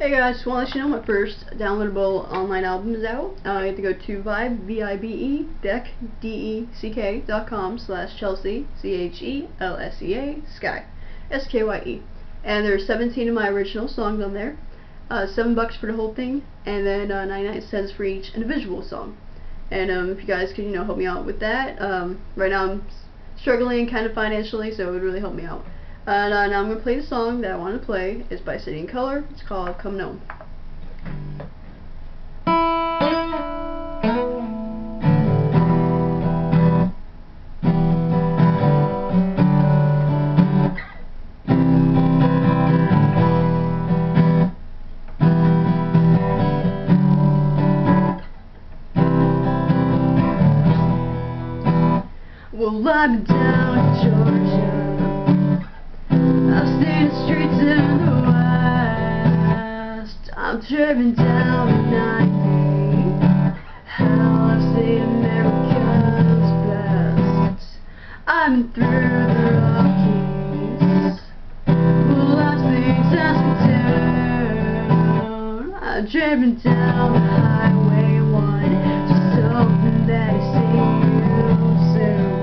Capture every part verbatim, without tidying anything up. Hey guys, just want to let you know my first downloadable online album is out. Uh, you have to go to vibe, V I B E, deck, D E C K, dot com, slash Chelsea, C H E L S E A, Sky, S K Y E. And there's seventeen of my original songs on there, uh, seven bucks for the whole thing, and then uh, ninety-nine cents for each individual song. And um, if you guys could, you know, help me out with that. Um, right now I'm struggling kind of financially, so it would really help me out. And uh, now I'm going to play the song that I want to play. It's by City and Colour. It's called Come Home. Well, I've been down in Georgia, I've seen the streets in the West. I've driven down the ninety, how I've seen America's best. I've been through the Rockies, well, I've seen Saskatoon. I've driven down the highway one, just hoping that I see you soon.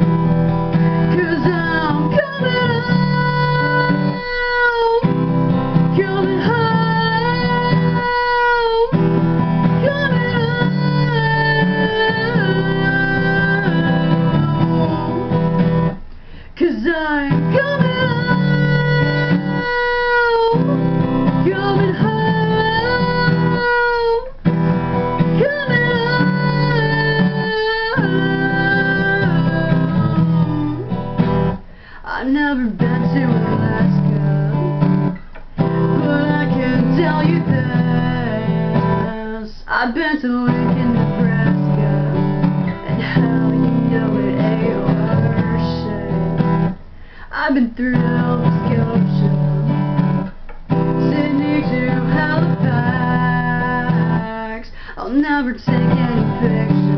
I've never been to Alaska, but I can tell you this. I've been to Lincoln, Nebraska, and how you know it ain't worth shit. I've been through Nova Scotia, Sydney to Halifax. I'll never take any pictures.